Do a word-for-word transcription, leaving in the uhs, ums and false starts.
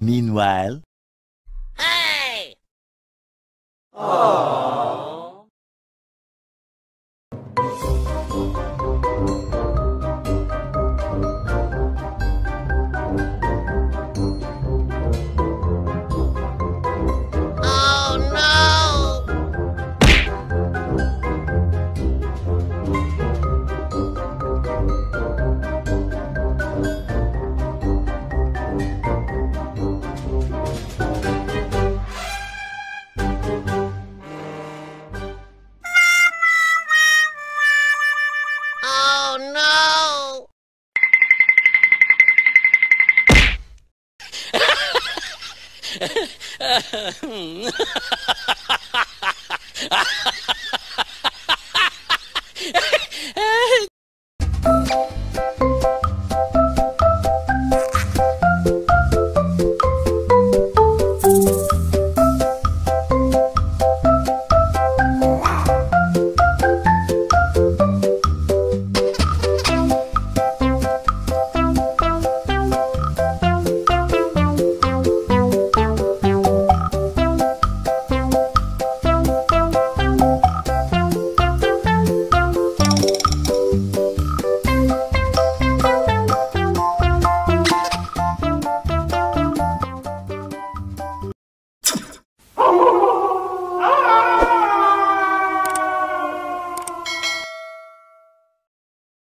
Meanwhile,